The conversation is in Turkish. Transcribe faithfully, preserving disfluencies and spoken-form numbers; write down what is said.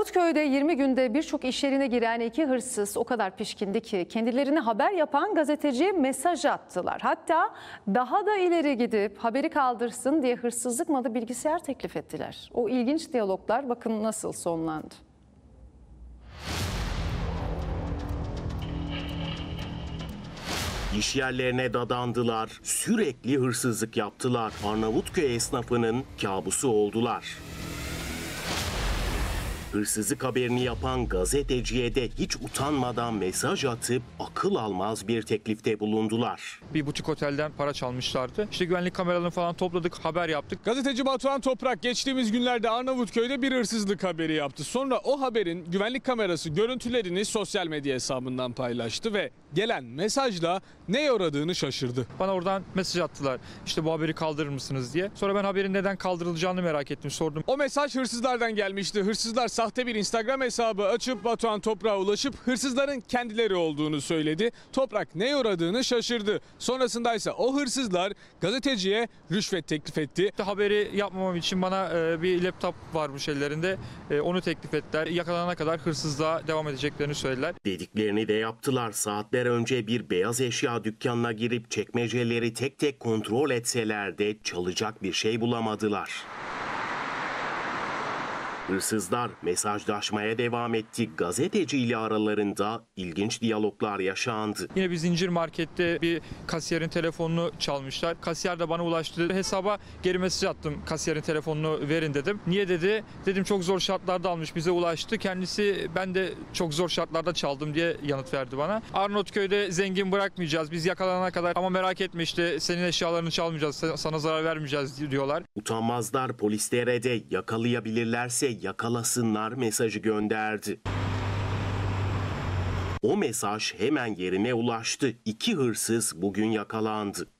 Arnavutköy'de yirmi günde birçok iş yerine giren iki hırsız o kadar pişkindi ki kendilerini haber yapan gazeteciye mesaj attılar. Hatta daha da ileri gidip haberi kaldırsın diye hırsızlık malı bilgisayar teklif ettiler. O ilginç diyaloglar bakın nasıl sonlandı. İş yerlerine dadandılar, sürekli hırsızlık yaptılar. Arnavutköy esnafının kabusu oldular. Hırsızlık haberini yapan gazeteciye de hiç utanmadan mesaj atıp akıl almaz bir teklifte bulundular. Bir butik otelden para çalmışlardı. İşte güvenlik kameralarını falan topladık, haber yaptık. Gazeteci Batuhan Toprak geçtiğimiz günlerde Arnavutköy'de bir hırsızlık haberi yaptı. Sonra o haberin güvenlik kamerası görüntülerini sosyal medya hesabından paylaştı ve gelen mesajla neye uğradığını şaşırdı. Bana oradan mesaj attılar. İşte bu haberi kaldırır mısınız diye. Sonra ben haberin neden kaldırılacağını merak ettim, sordum. O mesaj hırsızlardan gelmişti. Hırsızlar sahte bir Instagram hesabı açıp Batuhan Toprak'a ulaşıp hırsızların kendileri olduğunu söyledi. Toprak neye uğradığını şaşırdı. Sonrasında ise o hırsızlar gazeteciye rüşvet teklif etti. Haberi yapmamam için bana bir laptop varmış ellerinde. Onu teklif ettiler. Yakalanana kadar hırsızlığa devam edeceklerini söylediler. Dediklerini de yaptılar. Saatler önce bir beyaz eşya dükkanına girip çekmeceleri tek tek kontrol etseler de çalacak bir şey bulamadılar. Hırsızlar mesajlaşmaya devam etti. Gazeteci ile aralarında ilginç diyaloglar yaşandı. Yine bir zincir markette bir kasiyerin telefonunu çalmışlar. Kasiyer de bana ulaştı. Hesaba geri mesaj attım. Kasiyerin telefonunu verin dedim. Niye dedi? Dedim çok zor şartlarda almış, bize ulaştı. Kendisi ben de çok zor şartlarda çaldım diye yanıt verdi bana. Arnavutköy'de zengin bırakmayacağız biz yakalanana kadar, ama merak etme işte senin eşyalarını çalmayacağız, sana zarar vermeyeceğiz diyorlar. Utanmazlar, polislere de yakalayabilirlerse yakalasınlar mesajı gönderdi. O mesaj hemen yerine ulaştı. İki hırsız bugün yakalandı.